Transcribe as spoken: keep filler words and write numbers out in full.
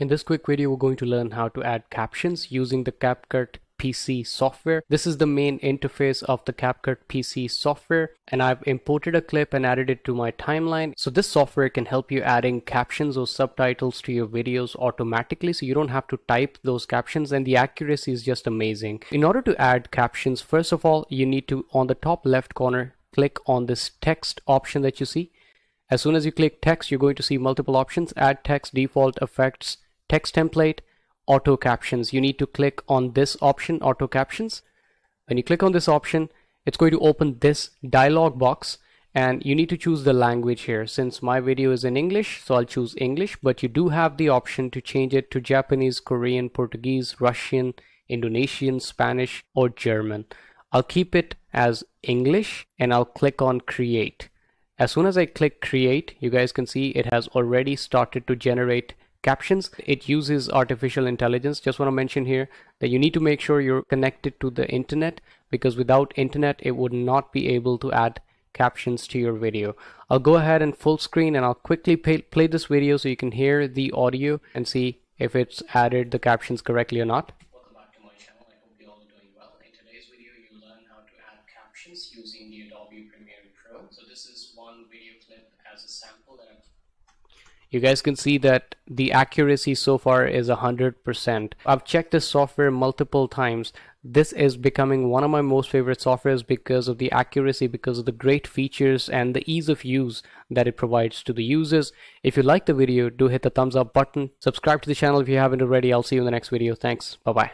In this quick video, we're going to learn how to add captions using the CapCut P C software. This is the main interface of the CapCut P C software, and I've imported a clip and added it to my timeline. So this software can help you adding captions or subtitles to your videos automatically, so you don't have to type those captions, and the accuracy is just amazing. In order to add captions, first of all, you need to, on the top left corner, click on this text option that you see. As soon as you click text, you're going to see multiple options: add text, default effects, text template, auto captions. You need to click on this option, auto captions. When you click on this option, it's going to open this dialog box, and you need to choose the language here. Since my video is in English, so I'll choose English, but you do have the option to change it to Japanese, Korean, Portuguese, Russian, Indonesian, Spanish, or German. I'll keep it as English, and I'll click on create. As soon as I click create, you guys can see it has already started to generate captions. It uses artificial intelligence. Just want to mention here that you need to make sure you're connected to the internet, because without internet it would not be able to add captions to your video. I'll go ahead and full screen, and I'll quickly pay, play this video so you can hear the audio and see if it's added the captions correctly or not. Welcome back to my channel. I hope you're all doing well. In today's video, you'll learn how to add captions using the Adobe Premiere Pro. So this is one video clip as a sample that I've You guys can see that the accuracy so far is one hundred percent. I've checked this software multiple times. This is becoming one of my most favorite softwares because of the accuracy, because of the great features and the ease of use that it provides to the users. If you like the video, do hit the thumbs up button. Subscribe to the channel if you haven't already. I'll see you in the next video. Thanks. Bye-bye.